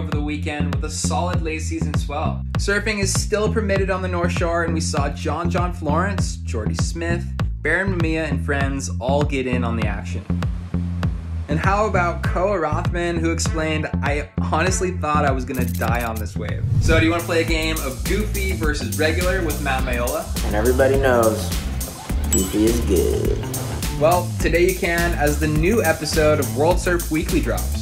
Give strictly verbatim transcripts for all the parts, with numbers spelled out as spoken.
over the weekend with a solid late season swell. Surfing is still permitted on the North Shore, and we saw John John Florence, Jordy Smith, Barron Mamiya, and friends all get in on the action. And how about Koa Rothman, who explained, I honestly thought I was gonna die on this wave. So do you wanna play a game of Goofy versus Regular with Matt Meola? And everybody knows, Goofy is good. Well, today you can, as the new episode of World Surf Weekly drops.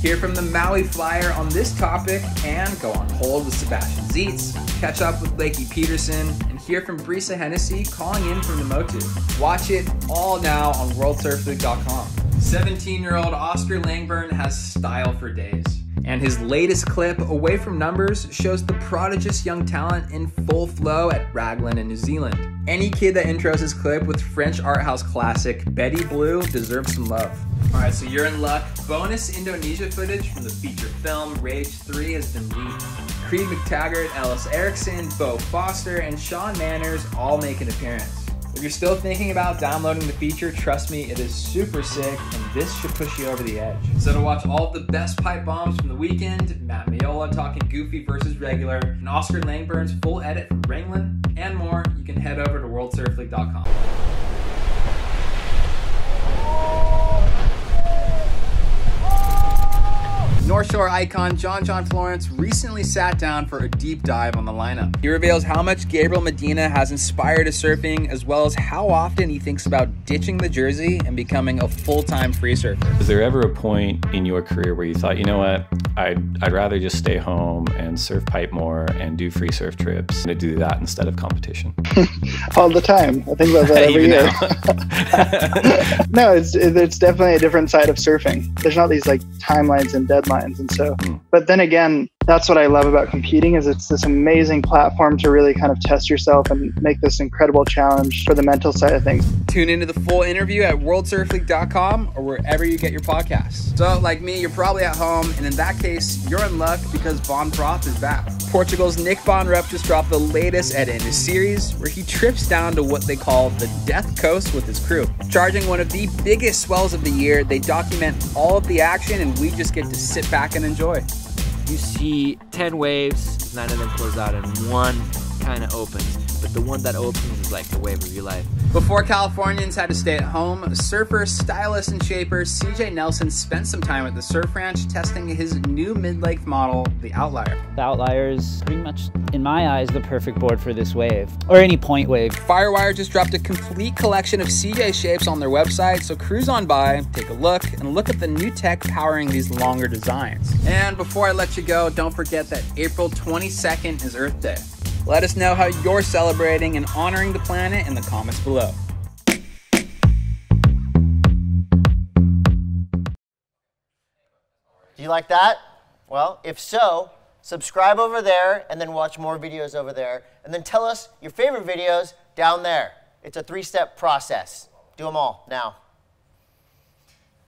Hear from the Maui Flyer on this topic and go on hold with Sebastian Zietz, catch up with Blakey Peterson, and hear from Brisa Hennessy calling in from Namotu. Watch it all now on World Surf League dot com. seventeen-year-old Oscar Langburne has style for days. And his latest clip, Away From Numbers, shows the prodigious young talent in full flow at Raglan in New Zealand. Any kid that intros his clip with French art house classic Betty Blue deserves some love. All right, so you're in luck. Bonus Indonesia footage from the feature film Rage three has been leaked. Creed McTaggart, Ellis Erickson, Beau Foster, and Shaun Manners all make an appearance. If you're still thinking about downloading the feature, trust me, it is super sick, and this should push you over the edge. So to watch all of the best pipe bombs from the weekend, Matt Meola talking Goofy versus Regular, and Oscar Langburne's full edit from Raglan, and more, you can head over to World Surf League dot com. North Shore icon John John Florence recently sat down for a deep dive on the lineup. He reveals how much Gabriel Medina has inspired his surfing, as well as how often he thinks about ditching the jersey and becoming a full-time free surfer. Was there ever a point in your career where you thought, you know what, I'd, I'd rather just stay home and surf pipe more and do free surf trips and do that instead of competition? All the time. I think about that every year. No, it's, it's definitely a different side of surfing. There's not these like timelines and deadlines. And so, but then again, that's what I love about competing is it's this amazing platform to really kind of test yourself and make this incredible challenge for the mental side of things. Tune into the full interview at World Surf League dot com or wherever you get your podcasts. So like me, you're probably at home, and in that case, you're in luck because Von Froth is back. Portugal's Nick von Rupp just dropped the latest edit in his series where he trips down to what they call the Death Coast with his crew. Charging one of the biggest swells of the year, they document all of the action, and we just get to sit back and enjoy. You see ten waves, nine of them close out, and one kind of opens. But the one that opens is like the wave of your life. Before Californians had to stay at home, surfer, stylist, and shaper C J Nelson spent some time at the Surf Ranch testing his new mid-length model, the Outlier. The Outlier is pretty much, in my eyes, the perfect board for this wave, or any point wave. Firewire just dropped a complete collection of C J shapes on their website, so cruise on by, take a look, and look at the new tech powering these longer designs. And before I let you go, don't forget that April twenty-second is Earth Day. Let us know how you're celebrating and honoring the planet in the comments below. Do you like that? Well, if so, subscribe over there and then watch more videos over there. And then tell us your favorite videos down there. It's a three-step process. Do them all now.